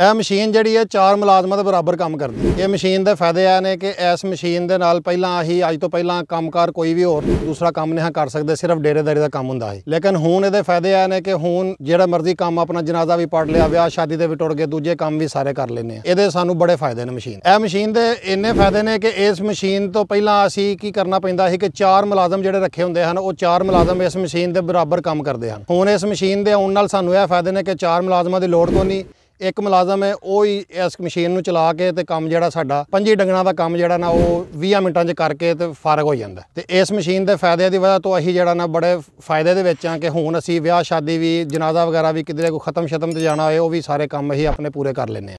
यह मशीन जी है 4 मुलाजमान बराबर काम करती है। ये मशीन के फायदे यह ने कि इस मशीन के नाल पहला असी अज तो पहला कामकार कोई भी होर दूसरा काम नहीं कर सकते, सिर्फ डेरेदारी का काम होंगे। लेकिन हूँ ये फायदे यह ने कि हूँ जो मर्जी काम अपना जनाजा भी पढ़ लिया, विह शादी के भी टुट गए, दूजे काम भी सारे कर लेने। ये सूँ बड़े फायदे ने मशीन। यह मशीन के इन्ने फायदे ने कि इस मशीन तो पहला असी की करना पैंदा है कि 4 मुलाजम जो रखे होंगे हैं, वो 4 मुलाजम इस मशीन के बराबर काम करते हैं। हूँ इस मशीन के आने नाल सूँ यह फायदे ने कि 4 मुलाजमान की लोड़ तो नहीं, एक मुलाजम है वो ही इस मशीन में चला के ते काम जो साढ़ा 25 डंगणा का काम जो ना वो 20 मिनटा च करके तो फारग हो जाता है। तो इस मशीन के फायदे की वजह तो असी जो ना बड़े फायदे के कि हूँ असी विह शादी भी जनाजा वगैरह भी किधरे कोई खत्म शतम से जाना हो भी सारे काम असी अपने पूरे कर लेने।